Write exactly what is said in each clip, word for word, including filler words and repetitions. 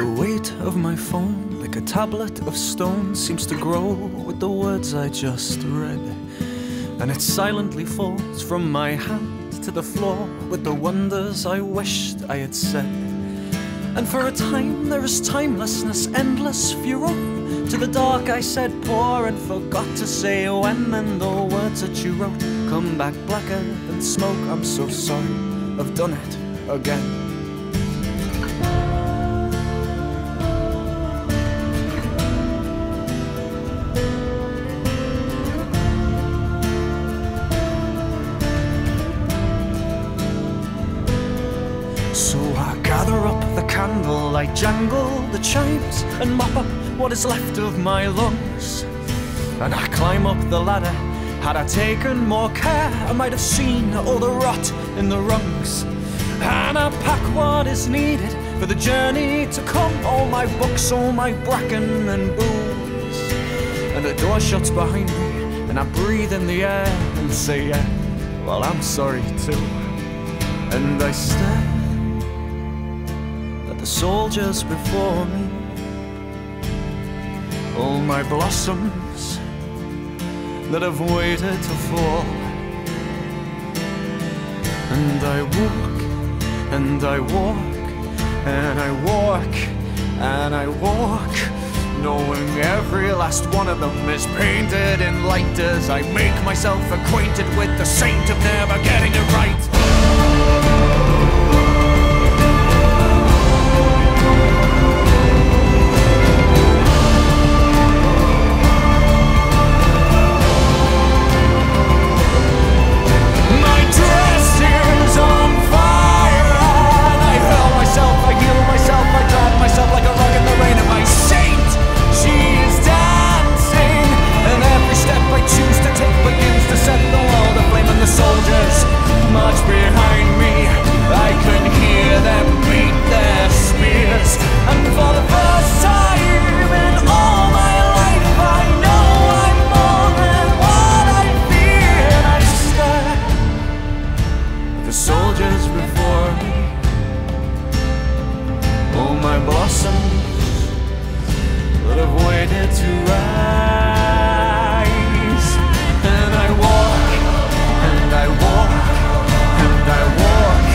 The weight of my phone, like a tablet of stone, seems to grow with the words I just read. And it silently falls from my hand to the floor with the wonders I wished I had said. And for a time there is timelessness, endless furore. To the dark I said poor and forgot to say when. And the words that you wrote come back blacker than smoke. I'm so sorry, I've done it again. So I gather up the candle, I jangle the chimes and mop up what is left of my lungs. And I climb up the ladder. Had I taken more care, I might have seen all the rot in the rungs. And I pack what is needed for the journey to come. All my books, all my bracken and booze. And the door shuts behind me, and I breathe in the air and say, yeah, well, I'm sorry too. And I stare the soldiers before me, all my blossoms that have waited to fall. And I walk, and I walk, and I walk, and I walk, knowing every last one of them is painted in light as I make myself acquainted with the saint of never getting it right. My blossoms that have waited to rise. And I walk, and I walk, and I walk,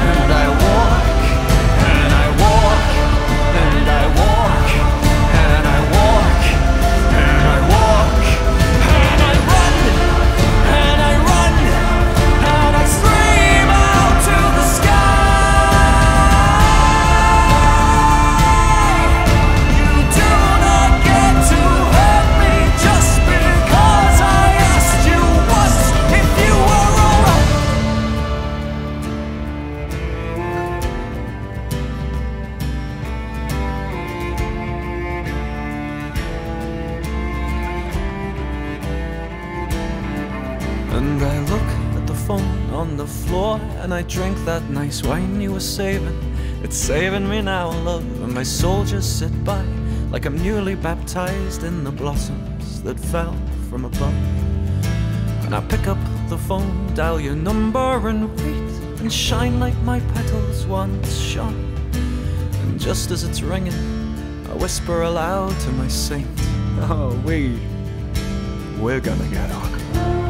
and I walk, and I walk, and I walk, and I walk, and I walk, and I run, and I run, and I scream out to the sky. And I look at the phone on the floor, and I drink that nice wine you were saving. It's saving me now, love, and my soldiers sit by like I'm newly baptized in the blossoms that fell from above. And I pick up the phone, dial your number and wait, and shine like my petals once shone. And just as it's ringing, I whisper aloud to my saint, oh, we, we're gonna get on.